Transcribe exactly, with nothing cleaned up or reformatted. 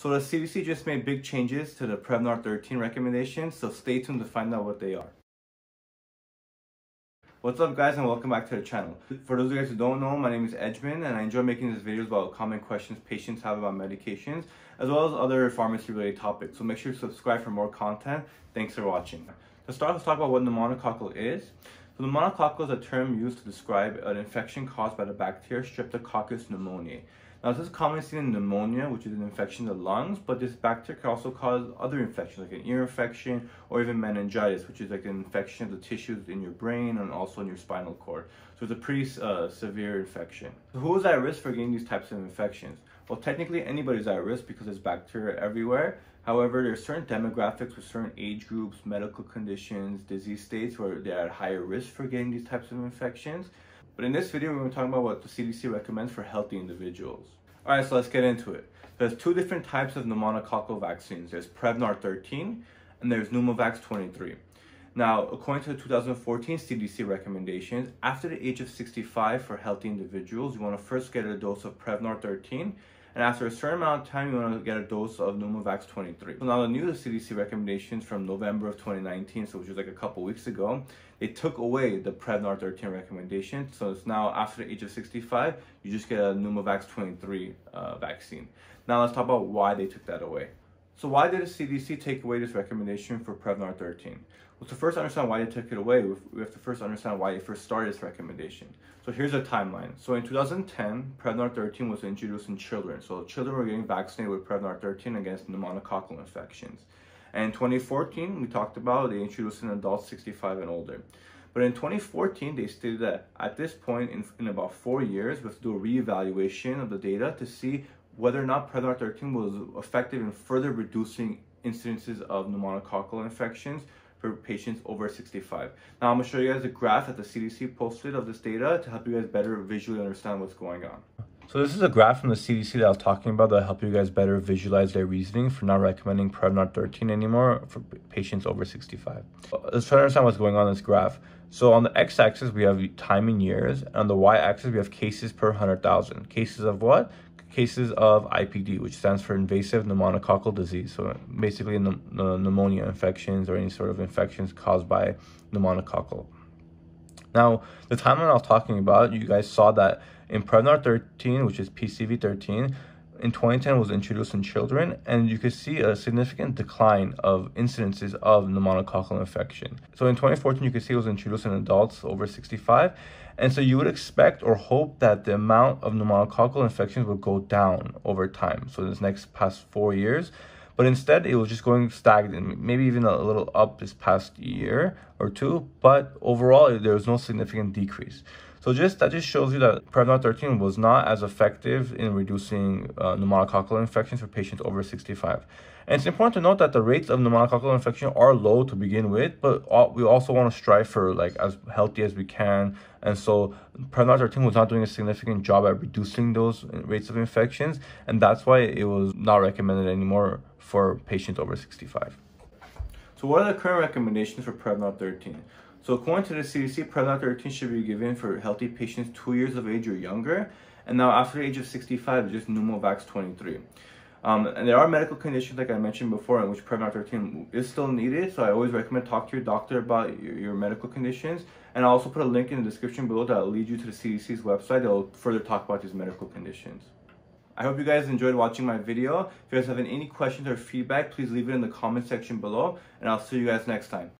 So the C D C just made big changes to the Prevnar thirteen recommendations, so stay tuned to find out what they are. What's up guys, and welcome back to the channel. For those of you guys who don't know, my name is Edgman, and I enjoy making these videos about common questions patients have about medications, as well as other pharmacy related topics. So make sure to subscribe for more content. Thanks for watching. To start, let's talk about what pneumococcal is. So pneumococcal is a term used to describe an infection caused by the bacteria Streptococcus pneumoniae. Now this is commonly seen in pneumonia, which is an infection of the lungs, but this bacteria can also cause other infections like an ear infection or even meningitis, which is like an infection of the tissues in your brain and also in your spinal cord. So it's a pretty uh, severe infection. So who is at risk for getting these types of infections? Well, technically anybody's at risk because there's bacteria everywhere. However, there are certain demographics with certain age groups, medical conditions, disease states where they're at higher risk for getting these types of infections. But in this video, we're going to talk about what the C D C recommends for healthy individuals. All right, so let's get into it. There's two different types of pneumococcal vaccines. There's Prevnar thirteen and there's Pneumovax twenty-three. Now, according to the two thousand fourteen C D C recommendations, after the age of sixty-five for healthy individuals, you want to first get a dose of Prevnar thirteen. And after a certain amount of time, you want to get a dose of Pneumovax twenty-three. So now the new C D C recommendations from November of twenty nineteen, so which was like a couple weeks ago, they took away the Prevnar thirteen recommendation. So it's now after the age of sixty-five, you just get a Pneumovax twenty-three uh, vaccine. Now let's talk about why they took that away. So why did the C D C take away this recommendation for Prevnar thirteen? Well, to first understand why they took it away, we have to first understand why they first started this recommendation. So here's a timeline. So in two thousand ten, Prevnar thirteen was introduced in children. So children were getting vaccinated with Prevnar thirteen against pneumococcal infections. And in twenty fourteen, we talked about they introduced in adults sixty-five and older. But in twenty fourteen, they stated that at this point, in, in about four years, we have to do a reevaluation of the data to see whether or not Prevnar thirteen was effective in further reducing incidences of pneumococcal infections for patients over sixty-five. Now I'm gonna show you guys a graph that the C D C posted of this data to help you guys better visually understand what's going on. So this is a graph from the C D C that I was talking about that'll help you guys better visualize their reasoning for not recommending Prevnar thirteen anymore for patients over sixty-five. Let's try to understand what's going on in this graph. So on the x-axis, we have time in years, and on the y-axis, we have cases per one hundred thousand. Cases of what? Cases of I P D, which stands for invasive pneumococcal disease. So basically pneumonia infections or any sort of infections caused by pneumococcal. Now, the timeline I was talking about, you guys saw that in Prevnar thirteen, which is P C V thirteen, in twenty ten was introduced in children, and you could see a significant decline of incidences of pneumococcal infection. So in twenty fourteen, you could see it was introduced in adults over sixty-five, and so you would expect or hope that the amount of pneumococcal infections would go down over time, so this next past four years, but instead it was just going stagnant, maybe even a little up this past year or two, but overall there was no significant decrease. So just that just shows you that Prevnar thirteen was not as effective in reducing uh, pneumococcal infections for patients over sixty-five. And it's important to note that the rates of pneumococcal infection are low to begin with, but all, we also want to strive for like as healthy as we can. And so Prevnar thirteen was not doing a significant job at reducing those rates of infections, and that's why it was not recommended anymore for patients over sixty-five. So what are the current recommendations for Prevnar thirteen? So according to the C D C, Prevnar thirteen should be given for healthy patients two years of age or younger. And now after the age of sixty-five, just Pneumovax twenty-three. Um, and there are medical conditions, like I mentioned before, in which Prevnar thirteen is still needed. So I always recommend talk to your doctor about your, your medical conditions. And I'll also put a link in the description below that will lead you to the C D C's website that will further talk about these medical conditions. I hope you guys enjoyed watching my video. If you guys have any questions or feedback, please leave it in the comment section below. And I'll see you guys next time.